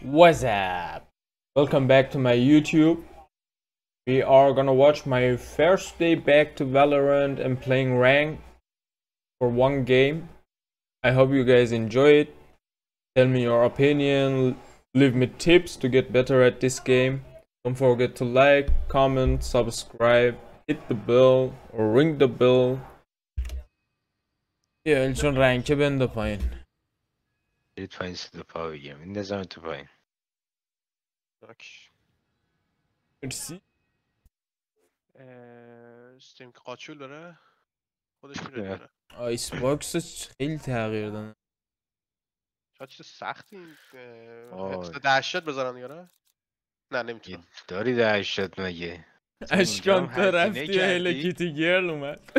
What's up? Welcome back to my YouTube. We are gonna watch my first day back to Valorant and playing rank for one game. I hope you guys enjoy it. Tell me your opinion, leave me tips to get better at this game. Don't forget to like, comment, subscribe, hit the bell or ring the bell. Yeah, I'll show rank in the point. لطفاً استضافه بگیرم این نظام تو پایین مرسی استیم که قاچول داره خودش میره آیس باکس خیلی تغییر داره شاید چیز سختی این حفظ 1080 بذارن دیگه نه نمیتونم داری 1080 مگه اشکان تو رفتی هلو کیتی گرل اومد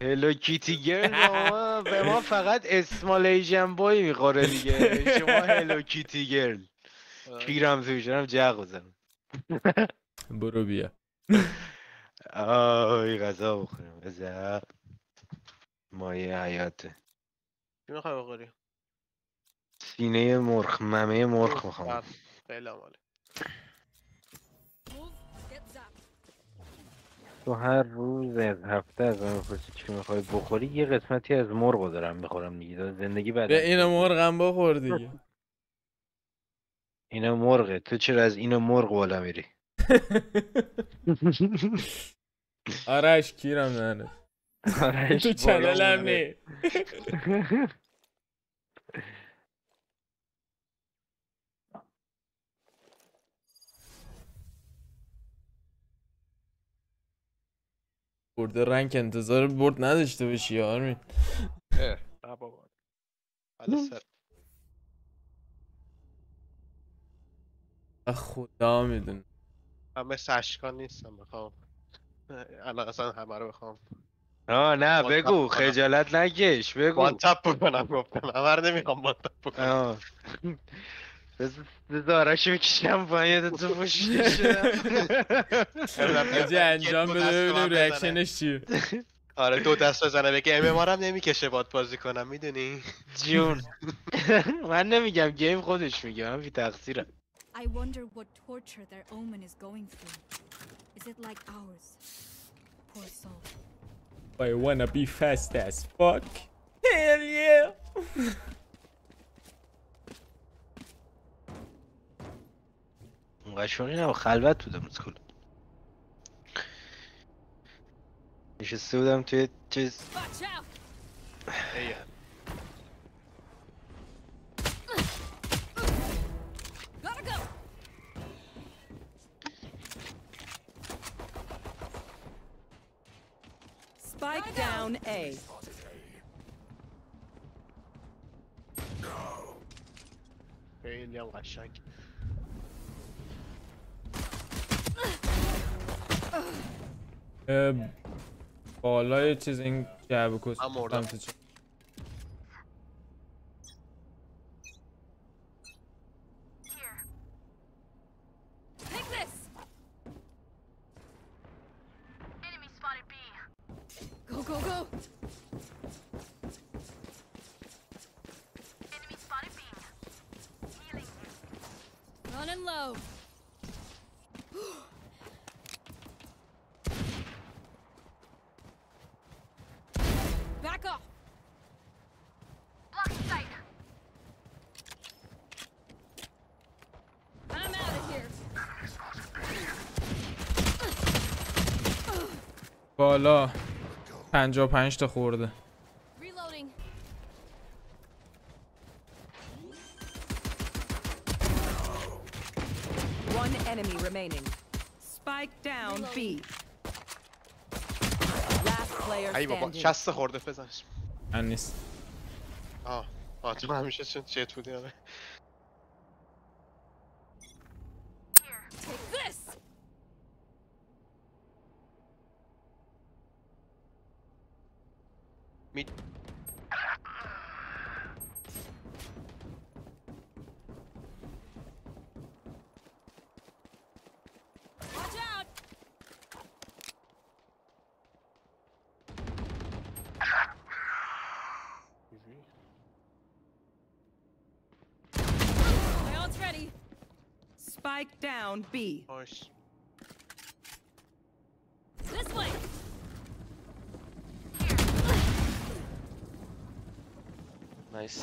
هلو کیتی گرل به ما فقط اسمال ایژن بای میخوره دیگه شما هلو کیتی گرل کیرم تویشنم جغ بزنم برو بیا آی غذا بخوریم غذا مایه حیاته چی میخوای بخوری؟ سینه مرخ ممه مرخ میخوام خیلی عماله تو هر روز از هفته از من میپرسی چی میخوای بخوری یه قسمتی از مرغو دارم میخورم دیگه زندگی بده به اینو مرغم بخور دیگه اینو مرغه تو چرا از اینو مرغ بالا میری آرش کیرم ننه آرش تو چنلم نی برده رنگ انتظار برد نداشته باشی یا آرمین اه نه بابا حالا سر خدا میدونه همه سشکان نیستم بخوام الان اصلا همه رو بخوام نه بگو خجالت نکش بگو واتساپ بکنم گفتم همه رو نمیخوام واتساپ بکنم داراشو بکشم پایین تو پوشیده شدم حاجی انجام بده ببینیم ریاکشنش چیه آره دو دست بزنه بگه ام ام نمیکشه باد بازی کنم میدونی جون من نمیگم گیم خودش میگه من بی تقصیرم I wonder what torture their omen is going through. Is it like ours? Poor soul. I wanna be fast as fuck. Hell yeah. قشنگی نه خلوت بودم از کل نشسته بودم توی چیز Spike down A خیلی هم قشنگ بالای چیز این جعبه کس من مردم بالا 55 تا خورده One enemy remaining. Spike down B. Last player standing. ای بابا 60 خورده بزنش. من نیست. آه همیشه چت بودی آره. Meet. Watch out. My ultra Spike down B. Nice. This way. Nice.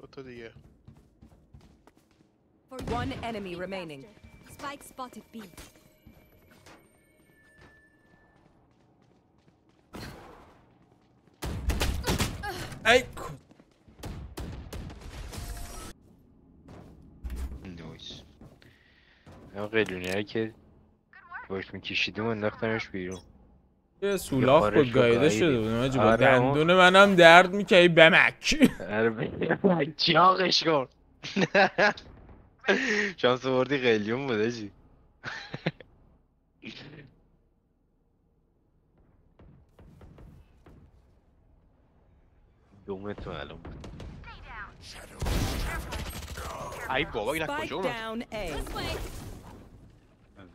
Go to the air. One enemy remaining. Spike spotted B. Hey. بدونی که باش میکشیدم انداختمش بیرون یه سولاخ بود گایده شده بود عجبا دندون منم درد میکنی بمک آره بمک چاقش کن شانس وردی قلیون بوده چی دومت معلوم بود ای بابا اینا کجا اومد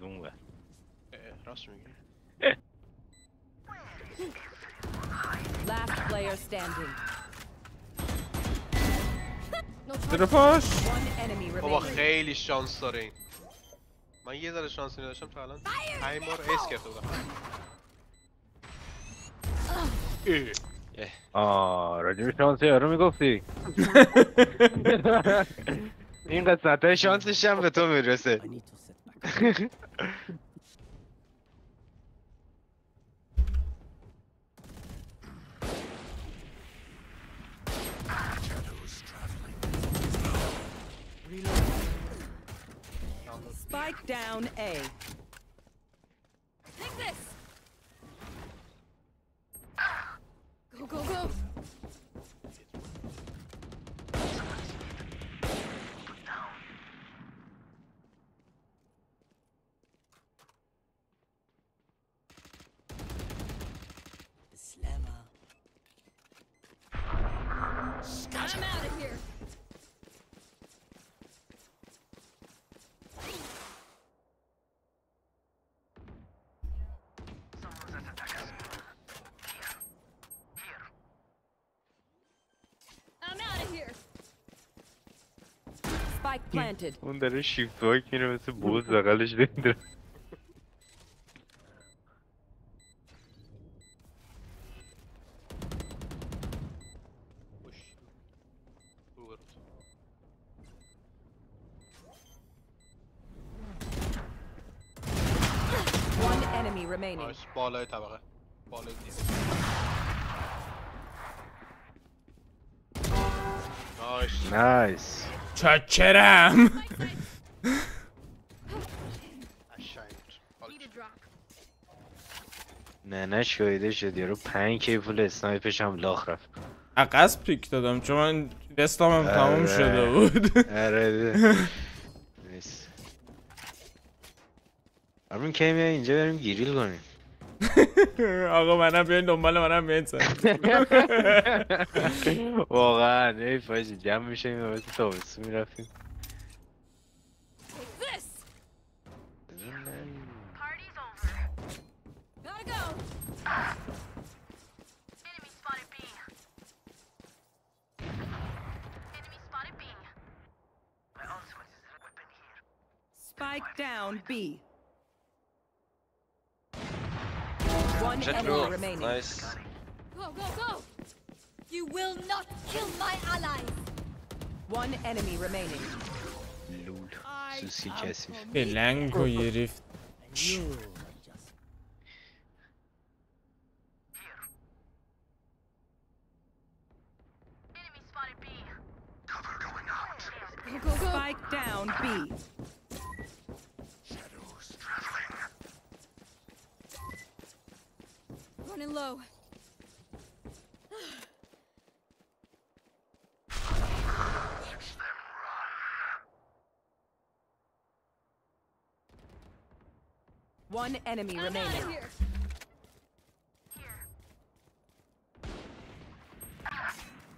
Dunga. Last player standing. Trapos. One enemy remaining. Baba خیلی şans دارین. من یه ذره şansını داشتم تا الان. Aymor es کرده بود. آه راجب شانس یارو میگفتی. این قسمت‌های شانسش هم به تو میرسه. Spike down A. Take this. Go go go. I'm out of here. Someone's attacking us. Here. I'm out of here. Spike planted. Und der schiebt so ich mir so Boot alles drin. remaining. بالای طبقه. بالای نایس. نایس. چاچرم. نه شایده شد یارو 5 کی پول اسنایپش هم لاخ رفت. عقص پیک دادم چون من دستم تموم شده بود. آره. همین که میای اینجا بریم گریل کنیم آقا منم بیاین دنبال منم بیاین سر واقعا ای فاجعه جمع میشیم و واسه تابستون میرفتیم Spike down B One enemy remaining. Nice. Go, go, go! You will not kill my ally. One enemy remaining. Lord, Susi Cassie. Belango yerif. Enemy spotted B. Cover going out. Go, go, go. Spike down B. Running low. One enemy remaining. Here.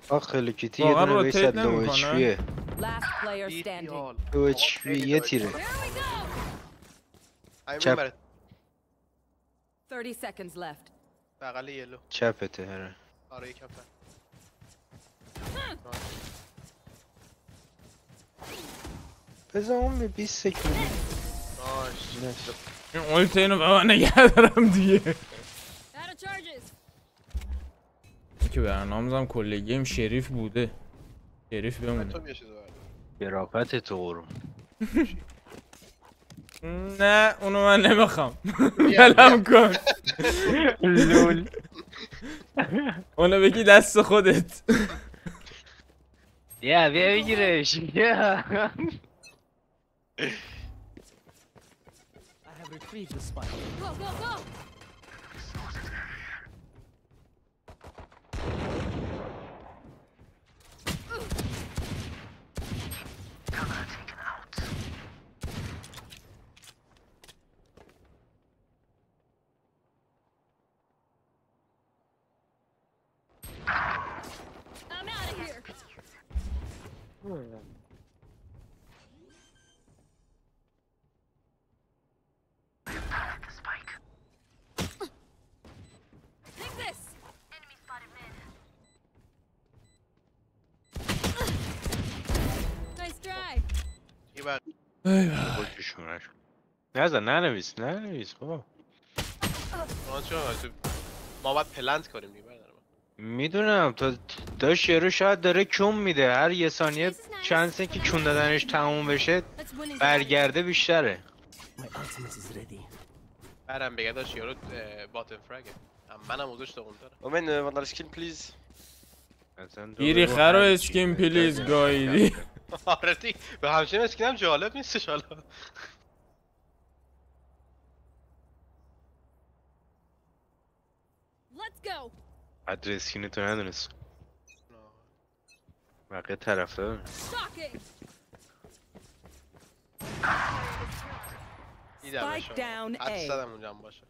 آخه کیتی یه دونه بیشتر دو HP. Last player standing. دو HP یه تیره. چپ. 30 seconds left. بغلی یلو چپته هره آره چپه بذار اون 20 ثانیه باش. قلت اینو به من نگه دارم دیگه. که برنامزم کل گیم شریف بوده. شریف بمونه. شرافت تو قربون. نه اونو من نمیخوام. بلم کن. لول. اونو بگی دست خودت. بیا بیا بگیرش. بیا. I have retrieved the spike. Go, go, go! I'm out of here. نزن ننویس ننویس بابا ما باید پلنت کنیم میدونم تا داشت یارو شاید داره کون میده هر یه ثانیه چانسه که کون دادنش تموم بشه برگرده بیشتره برم بگه داشت یارو باتن فرگه منم اوزش داغون داره اومن واندال اسکین پلیز گیری خرو اسکین پلیز گایدی آره دیگه به همچنین اسکینم جالب نیستش حالا قدر اسکینه تو ندونست بقیه طرف داره دیدمشون حد صدم اونجا هم باشه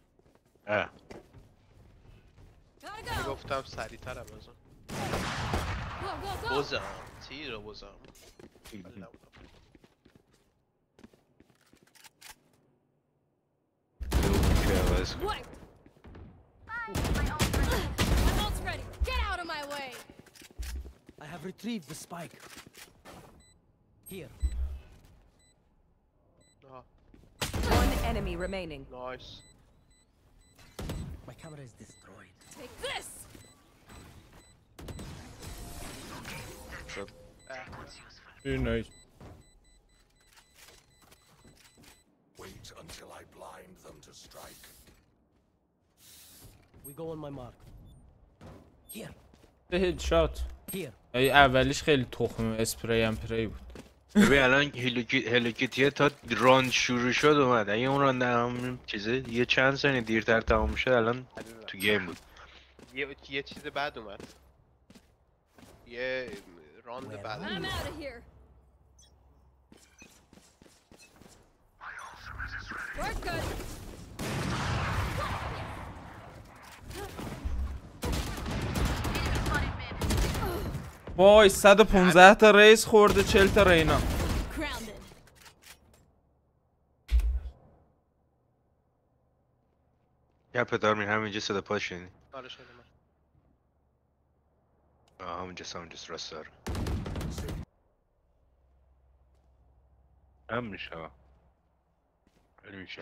میگفتم سریع ترم ازون بزم تیر رو بزم I have retrieved the spike. Here. One enemy remaining. Nice. My camera is destroyed. Take this. Very nice. Wait until I blind them to strike. We go on my mark. Here. The headshot. ای اولیش خیلی تخمه اسپری هم پری بود ببین الان هلوکیتیه تا راند شروع شد اومد اگه اون راند هم چیزه یه چند ثانیه دیرتر تمام شد الان تو گیم بود یه چیز بعد اومد یه راند بعد وای 115 تا ریس خورده 40 تا رینا یا پدر من همینجا صدا پاش شدی آره شدم آها همونجا راست داره هم میشه ولی میشه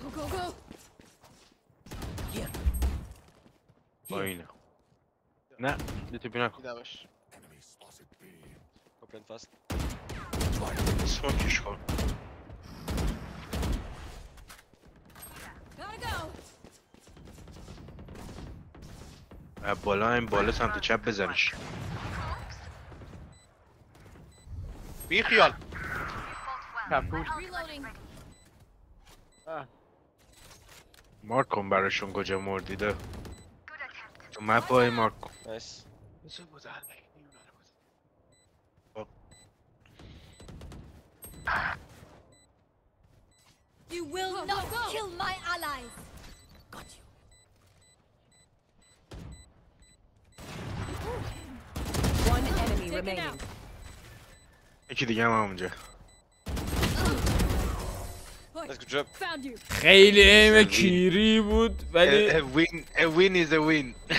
Go, go, go! Here! Here! No, this is not good. Enemy spotted B. Complete fast. Smoke is gone. Gotta go! بالا سمت چپ بزنش. بی خیال. کپور. مارک کن براشون کجا مردیده تو مپای مارک کن بس You will not kill my allies Got you One enemy remaining یکی دیگه هم همونجا Let's go jump. خیلی کیری بود ولی a win is a win. 100%.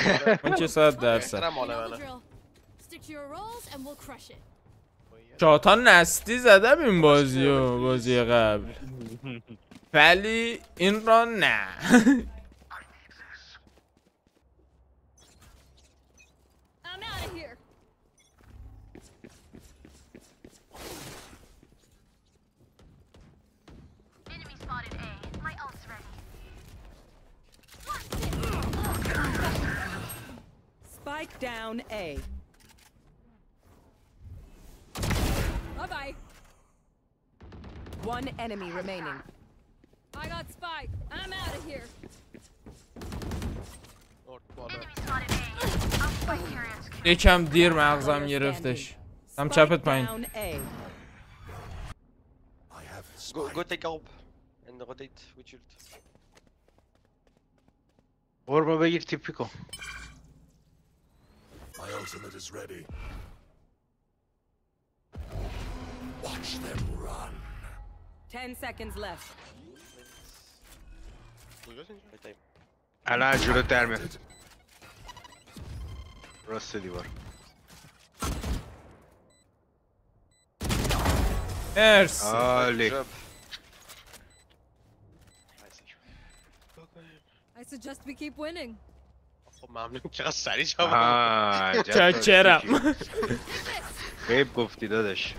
شاتان نستی زدم این بازیو بازی قبل. ولی این را نه. Spike down A. Bye-bye. One enemy remaining. I got spike. I'm out of here. یکم دیر مغزم گرفتش. هم چپت پایین. Go take up and rotate with ult. Orba بگیر تیپیکو. My ultimate is ready. Watch them run. 10 seconds left. Alaj, you're dead, man. Rust the door. Yes. I suggest we keep winning. معامله چقدر سریع جواب آ چاچرا خیب گفتی داداش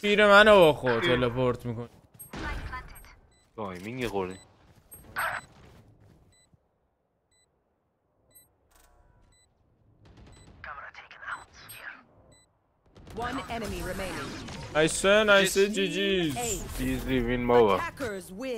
پیر منو با خود تلپورت میکنی تایمینگ خوردی One enemy remaining. I said GG's. Easy win, Moa.